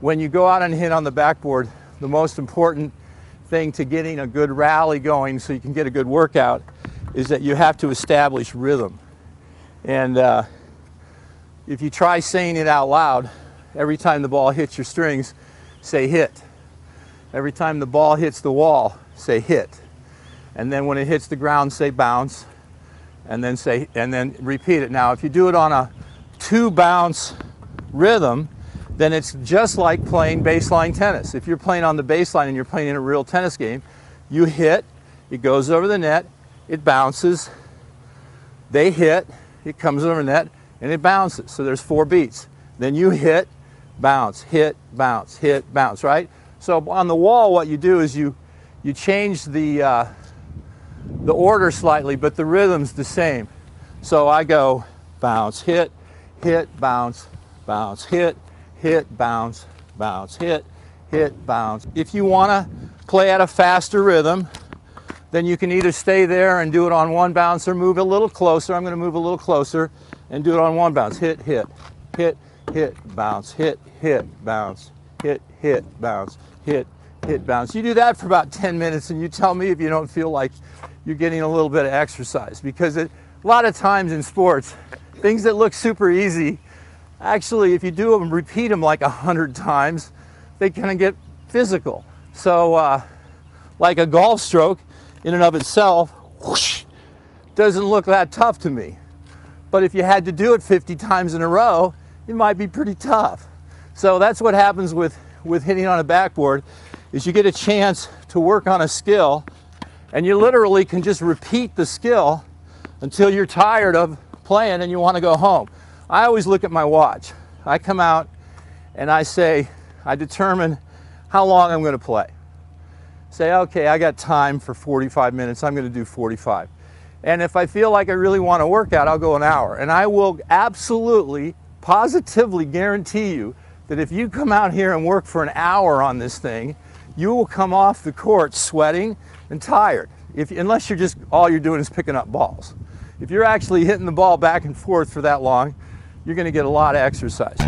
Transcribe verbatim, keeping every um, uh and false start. when you go out and hit on the backboard, the most important thing to getting a good rally going so you can get a good workout is that you have to establish rhythm. And uh, if you try saying it out loud, every time the ball hits your strings, say hit. Every time the ball hits the wall, say hit. And then when it hits the ground, say bounce. And then say, and then repeat it. Now, if you do it on a two bounce rhythm, then it's just like playing baseline tennis. If you're playing on the baseline and you're playing in a real tennis game, you hit, it goes over the net, it bounces, they hit, it comes over the net, and it bounces. So there's four beats. Then you hit, bounce, hit, bounce, hit, bounce, right? So on the wall, what you do is you, you change the, uh, the order slightly, but the rhythm's the same. So I go bounce, hit, hit, bounce, bounce, hit, hit, bounce, bounce, hit, hit, bounce. If you want to play at a faster rhythm, then you can either stay there and do it on one bounce or move a little closer. I'm going to move a little closer and do it on one bounce. Hit, hit, hit, hit, bounce, hit, hit, bounce, hit, hit, bounce, hit, hit, bounce. You do that for about ten minutes and you tell me if you don't feel like you're getting a little bit of exercise, because it, a lot of times in sports, things that look super easy, actually, if you do them, repeat them like a hundred times, they kind of get physical. So uh, like a golf stroke in and of itself, whoosh, doesn't look that tough to me. But if you had to do it fifty times in a row, it might be pretty tough. So that's what happens with, with hitting on a backboard, is you get a chance to work on a skill, and you literally can just repeat the skill until you're tired of playing and you want to go home. I always look at my watch. I come out and I say, I determine how long I'm going to play. Say, okay, I got time for forty-five minutes. I'm going to do forty-five. And if I feel like I really want to work out, I'll go an hour. And I will absolutely, positively guarantee you that if you come out here and work for an hour on this thing, you will come off the court sweating and tired, if, unless you're just, all you're doing is picking up balls. If you're actually hitting the ball back and forth for that long, you're going to get a lot of exercise.